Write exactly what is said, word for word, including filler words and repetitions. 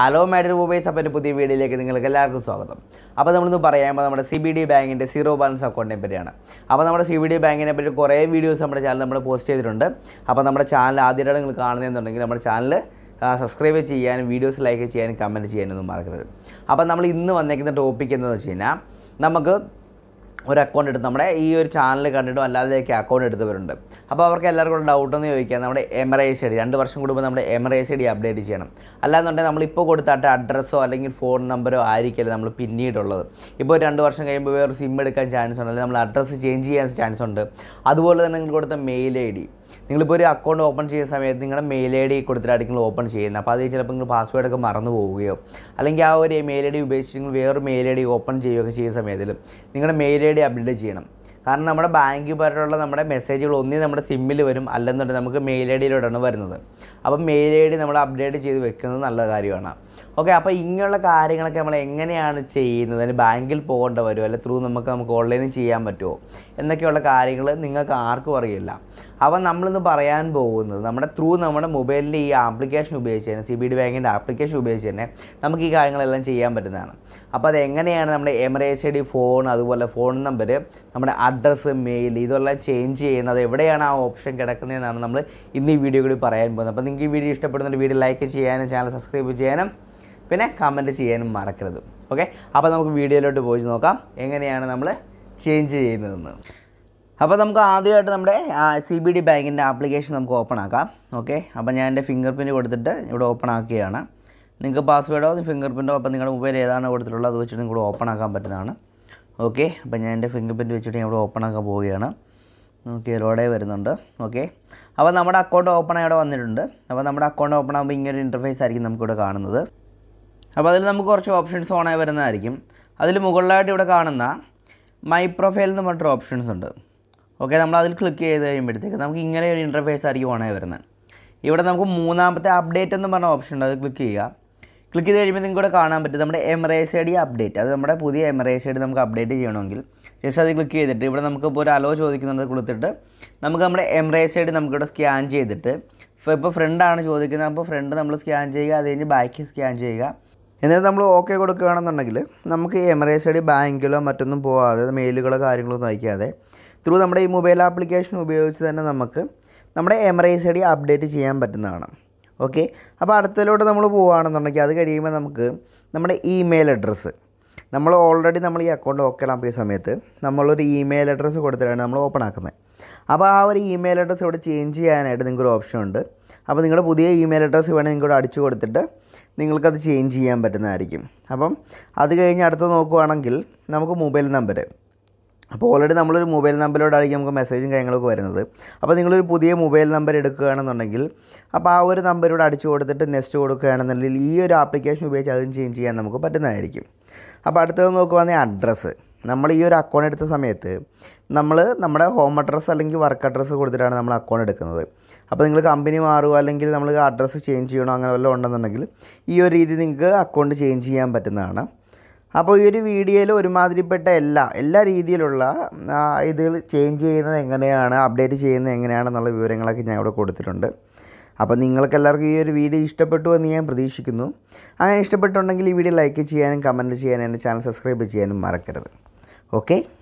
Hello, my dear viewers. Today we will be talking about the C B D bank and zero balance account. We will see C B D bank and videos on our channel. Posted on our channel. Subscribe to our videos, like and comment. Now, we will talk about ഒരു account എടുത്ത് നമ്മുടെ ഈ ഒരു channel കണ്ടിട്ട് അല്ലാതെയൊക്കെ account എടുത്തവരുണ്ട്. അപ്പോൾ അവർക്ക് എല്ലാവർക്കും doubt എന്ന് ചോദിക്കാൻ നമ്മുടെ Emirates I D രണ്ട് വർഷം കൂടുമ്പോൾ നമ്മുടെ Emirates I D അപ്ഡേറ്റ് ചെയ്യണം. അല്ലാന്നുണ്ടെങ്കിൽ നമ്മൾ ഇപ്പോൾ കൊടുത്താട്ട അഡ്രസ്സോ അല്ലെങ്കിൽ ഫോൺ നമ്പറോ ആയിരിക്കില്ല നമ്മൾ പിന്നീടുള്ളത്. ഇപ്പോൾ രണ്ട് വർഷം കഴിയുമ്പോൾ വേറെ സിം എടുക്കാൻ ചാൻസ് ഉണ്ട്. അല്ലെങ്കിൽ നമ്മൾ അഡ്രസ്സ് ചേഞ്ച് ചെയ്യാൻ ചാൻസ് ഉണ്ട്. അതുപോലെ തന്നെ നിങ്ങൾ കൊടുത്ത മെയിൽ ഐഡി നിങ്ങൾ ഇപ്പോൾ ഒരു അക്കൗണ്ട് ഓപ്പൺ ചെയ്യുന്ന സമയത്ത് നിങ്ങളുടെ മെയിൽ ഐഡി കൊടുത്തിട്ടായിരിക്കും നിങ്ങൾ ഓപ്പൺ ചെയ്യുന്നത്. അപ്പോൾ അതിൽ ചിലപ്പോൾ നിങ്ങൾ പാസ്വേഡ് ഒക്കെ മറന്നു പോവുകയോ അല്ലെങ്കിൽ ആ ഒരു മെയിൽ ഐഡി ഉപയോഗിച്ച് നിങ്ങൾ വേറെ മെയിൽ ഐഡി ഓപ്പൺ ചെയ്യുകയൊക്കെ ചെയ്യുന്ന സമയത്തിൽ നിങ്ങളുടെ മെയിൽ ഐഡി അപ്ഡേറ്റ് ചെയ്യണം. കാരണം നമ്മുടെ ബാങ്ക് പരമായിട്ടുള്ള നമ്മുടെ മെസ്സേജുകൾ ഒന്നേ നമ്മുടെ സിമ്മിൽ വരും അല്ലെന്നുണ്ടെങ്കിൽ നമുക്ക് മെയിൽ ഐ ഡിയിലൂടെയാണ് വരുന്നത്. അപ്പം മെയിൽ ഐ ഡി നമ്മൾ അപ്ഡേറ്റ് ചെയ്ത് വെക്കുന്നത് നല്ല കാര്യമാണ്. ഓക്കെ, അപ്പോൾ ഇങ്ങനെയുള്ള കാര്യങ്ങളൊക്കെ നമ്മൾ എങ്ങനെയാണ് ചെയ്യുന്നത്, അതിന് ബാങ്കിൽ പോകേണ്ട വരുമോ അല്ലെങ്കിൽ ത്രൂ നമുക്ക് നമുക്ക് ഓൺലൈനിൽ ചെയ്യാൻ പറ്റുമോ എന്നൊക്കെയുള്ള കാര്യങ്ങൾ നിങ്ങൾക്ക് ആർക്കും അറിയില്ല. അപ്പം നമ്മളിന്ന് പറയാൻ പോകുന്നത് നമ്മുടെ ത്രൂ നമ്മുടെ മൊബൈലിൽ ഈ ആപ്ലിക്കേഷൻ ഉപയോഗിച്ച് തന്നെ സി ബി ഡി ബാങ്കിൻ്റെ ആപ്ലിക്കേഷൻ ഉപയോഗിച്ച് തന്നെ നമുക്ക് ഈ കാര്യങ്ങളെല്ലാം ചെയ്യാൻ പറ്റുന്നതാണ്. അപ്പോൾ അത് എങ്ങനെയാണ് നമ്മുടെ Emirates I D ഫോൺ അതുപോലെ ഫോൺ നമ്പർ നമ്മുടെ അഡ്രസ്സ് മെയിൽ ഇതെല്ലാം ചേഞ്ച് ചെയ്യുന്നത് എവിടെയാണ് ആ ഓപ്ഷൻ കിടക്കുന്നതെന്നാണ് നമ്മൾ ഇന്ന് ഈ വീഡിയോ കൂടി പറയാൻ പോകുന്നത്. അപ്പോൾ നിങ്ങൾക്ക് ഈ വീഡിയോ ഇഷ്ടപ്പെടുന്നൊരു വീഡിയോ ലൈക്ക് ചെയ്യാനും ചാനൽ സബ്സ്ക്രൈബ് ചെയ്യാനും പിന്നെ കമൻറ്റ് ചെയ്യാനും മറക്കരുത്. ഓക്കെ, അപ്പോൾ നമുക്ക് വീഡിയോയിലോട്ട് പോയി നോക്കാം എങ്ങനെയാണ് നമ്മൾ ചേഞ്ച് ചെയ്യുന്നതെന്ന്. അപ്പോൾ നമുക്ക് ആദ്യമായിട്ട് നമ്മുടെ C B D ബാങ്കിൻ്റെ ആപ്ലിക്കേഷൻ നമുക്ക് ഓപ്പൺ ആക്കാം. ഓക്കെ, അപ്പോൾ ഞാൻ എൻ്റെ ഫിംഗർ പ്രിൻറ്റ് കൊടുത്തിട്ട് ഇവിടെ ഓപ്പൺ ആക്കുകയാണ്. നിങ്ങൾക്ക് പാസ്വേഡോ ഫിംഗർ പ്രിൻറ്റോ അപ്പോൾ നിങ്ങളുടെ മൊബൈൽ ഏതാണ് കൊടുത്തിട്ടുള്ളത് അത് വെച്ചിട്ട് നിങ്ങൾ ഓപ്പൺ ആക്കാൻ പറ്റുന്നതാണ്. ഓക്കെ, അപ്പോൾ ഞാൻ എൻ്റെ ഫിംഗർ പ്രിൻറ്റ് വെച്ചിട്ട് ഞാൻ ഇവിടെ ഓപ്പൺ ആക്കാൻ പോവുകയാണ്. ഓക്കെ, ലോഡേ വരുന്നുണ്ട്. ഓക്കെ, അപ്പോൾ നമ്മുടെ അക്കൗണ്ട് ഓപ്പൺ ആയി ഇവിടെ വന്നിട്ടുണ്ട്. അപ്പോൾ നമ്മുടെ അക്കൗണ്ട് ഓപ്പൺ ആകുമ്പോൾ ഇങ്ങനൊരു ഇൻ്റർഫേസ് ആയിരിക്കും നമുക്കിവിടെ കാണുന്നത്. അപ്പോൾ അതിൽ നമുക്ക് കുറച്ച് ഓപ്ഷൻസ് ഓണായി വരുന്നതായിരിക്കും. അതിൽ മുകളിലായിട്ട് ഇവിടെ കാണുന്ന മൈ പ്രൊഫൈൽ എന്ന് പറഞ്ഞിട്ട് ഓപ്ഷൻസ് ഉണ്ട്. ഓക്കെ, നമ്മൾ അതിൽ ക്ലിക്ക് ചെയ്ത് കഴിയുമ്പോഴത്തേക്ക് നമുക്ക് ഇങ്ങനെ ഒരു ഇൻ്റർഫേസ് ആയിരിക്കും ഓണായി വരുന്നത്. ഇവിടെ നമുക്ക് മൂന്നാമത്തെ അപ്ഡേറ്റ് എന്ന് പറഞ്ഞ ഓപ്ഷൻ ഉണ്ട്, അത് ക്ലിക്ക് ചെയ്യുക. ക്ലിക്ക് ചെയ്ത് കഴിയുമ്പോൾ നിങ്ങൾക്ക് ഇവിടെ കാണാൻ പറ്റും നമ്മുടെ Emirates I D അപ്ഡേറ്റ്, അത് നമ്മുടെ പുതിയ Emirates I D നമുക്ക് അപ്ഡേറ്റ് ചെയ്യണമെങ്കിൽ ജസ്റ്റ് അത് ക്ലിക്ക് ചെയ്തിട്ട് ഇവിടെ നമുക്കിപ്പോൾ ഒരു അലോ ചോദിക്കുന്നത് കൊടുത്തിട്ട് നമുക്ക് നമ്മുടെ Emirates I D നമുക്കിവിടെ സ്കാൻ ചെയ്തിട്ട് ഇപ്പോൾ ഫ്രണ്ടാണ് ചോദിക്കുന്നത്, അപ്പോൾ ഫ്രണ്ട് നമ്മൾ സ്കാൻ ചെയ്യുക, അത് കഴിഞ്ഞ് ബാക്ക് സ്കാൻ ചെയ്യുക. എന്നിട്ട് നമ്മൾ ഓക്കെ കൊടുക്കുകയാണെന്നുണ്ടെങ്കിൽ നമുക്ക് Emirates I D ബാങ്കിലോ മറ്റൊന്നും പോകാതെ മെയിലുകളോ കാര്യങ്ങളൊന്നും അയക്കാതെ ത്രൂ നമ്മുടെ ഈ മൊബൈൽ ആപ്ലിക്കേഷൻ ഉപയോഗിച്ച് തന്നെ നമുക്ക് നമ്മുടെ Emirates I D അപ്ഡേറ്റ് ചെയ്യാൻ പറ്റുന്നതാണ്. ഓക്കെ, അപ്പോൾ അടുത്തതിലോട്ട് നമ്മൾ പോവുകയാണെന്നുണ്ടെങ്കിൽ അത് കഴിയുമ്പോൾ നമുക്ക് നമ്മുടെ ഇമെയിൽ അഡ്രസ്സ് നമ്മൾ ഓൾറെഡി നമ്മൾ ഈ അക്കൗണ്ട് ഓക്കെ ആക്കിയ സമയത്ത് നമ്മളൊരു ഇമെയിൽ അഡ്രസ്സ് കൊടുത്തിട്ടാണ് നമ്മൾ ഓപ്പൺ ആക്കുന്നത്. അപ്പോൾ ആ ഒരു ഇമെയിൽ അഡ്രസ്സ് ഇവിടെ ചേഞ്ച് ചെയ്യാനായിട്ട് നിങ്ങൾക്കൊരു ഓപ്ഷൻ ഉണ്ട്. അപ്പോൾ നിങ്ങളുടെ പുതിയ ഇമെയിൽ അഡ്രസ്സ് വേണമെങ്കിൽ നിങ്ങൾക്കിവിടെ അടിച്ചു കൊടുത്തിട്ട് നിങ്ങൾക്കത് ചേഞ്ച് ചെയ്യാൻ പറ്റുന്നതായിരിക്കും. അപ്പം അത് കഴിഞ്ഞ് അടുത്ത് നോക്കുകയാണെങ്കിൽ നമുക്ക് മൊബൈൽ നമ്പർ, അപ്പോൾ ഓൾറെഡി നമ്മളൊരു മൊബൈൽ നമ്പറിലോടായിരിക്കും നമുക്ക് മെസ്സേജും കാര്യങ്ങളൊക്കെ വരുന്നത്. അപ്പോൾ നിങ്ങളൊരു പുതിയ മൊബൈൽ നമ്പർ എടുക്കുകയാണെന്നുണ്ടെങ്കിൽ അപ്പോൾ ആ ഒരു നമ്പറിലൂടെ അടിച്ചു കൊടുത്തിട്ട് നെക്സ്റ്റ് കൊടുക്കുകയാണെന്നുണ്ടെങ്കിൽ ഈ ഒരു ആപ്ലിക്കേഷൻ ഉപയോഗിച്ച് അതും ചേഞ്ച് ചെയ്യാൻ നമുക്ക് പറ്റുന്നതായിരിക്കും. അപ്പോൾ അടുത്തത് നോക്കുകയാണെങ്കിൽ അഡ്രസ്സ്, നമ്മൾ ഈ ഒരു അക്കൗണ്ട് എടുത്ത സമയത്ത് നമ്മൾ നമ്മുടെ ഹോം അഡ്രസ്സ് അല്ലെങ്കിൽ വർക്ക് അഡ്രസ്സ് കൊടുത്തിട്ടാണ് നമ്മൾ അക്കൗണ്ട് എടുക്കുന്നത്. അപ്പോൾ നിങ്ങൾ കമ്പനി മാറുക അല്ലെങ്കിൽ നമ്മൾ അഡ്രസ്സ് ചേഞ്ച് ചെയ്യണോ അങ്ങനെ വല്ലതും ഉണ്ടെന്നുണ്ടെങ്കിൽ ഈ ഒരു രീതി നിങ്ങൾക്ക് അക്കൗണ്ട് ചേഞ്ച് ചെയ്യാൻ പറ്റുന്നതാണ്. അപ്പോൾ ഈ ഒരു വീഡിയോയിൽ ഒരുമാതിരിപ്പെട്ട എല്ലാ എല്ലാ രീതിയിലുള്ള ഇത് ചേഞ്ച് ചെയ്യുന്നത് എങ്ങനെയാണ്, അപ്ഡേറ്റ് ചെയ്യുന്നത് എങ്ങനെയാണെന്നുള്ള വിവരങ്ങളൊക്കെ ഞാൻ ഇവിടെ കൊടുത്തിട്ടുണ്ട്. അപ്പോൾ നിങ്ങൾക്കെല്ലാവർക്കും ഈ ഒരു വീഡിയോ ഇഷ്ടപ്പെട്ടു എന്ന് ഞാൻ പ്രതീക്ഷിക്കുന്നു. അങ്ങനെ ഇഷ്ടപ്പെട്ടുണ്ടെങ്കിൽ ഈ വീഡിയോ ലൈക്ക് ചെയ്യാനും കമൻറ്റ് ചെയ്യാനും എൻ്റെ ചാനൽ സബ്സ്ക്രൈബ് ചെയ്യാനും മറക്കരുത്. ഓക്കെ.